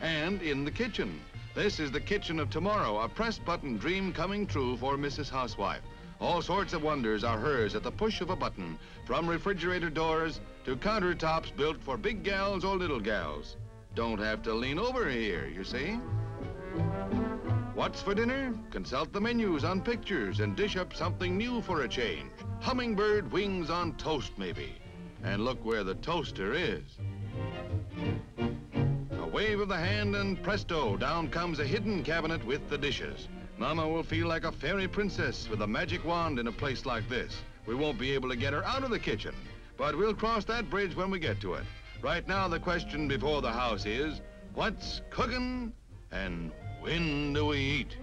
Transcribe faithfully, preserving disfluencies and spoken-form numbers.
and in the kitchen. This is the kitchen of tomorrow, a press-button dream coming true for Missus Housewife. All sorts of wonders are hers at the push of a button, from refrigerator doors to countertops built for big gals or little gals. Don't have to lean over here, you see. What's for dinner? Consult the menus on pictures and dish up something new for a change. Hummingbird wings on toast, maybe. And look where the toaster is. A wave of the hand and presto, down comes a hidden cabinet with the dishes. Mama will feel like a fairy princess with a magic wand in a place like this. We won't be able to get her out of the kitchen, but we'll cross that bridge when we get to it. Right now, the question before the house is, what's cooking and when do we eat?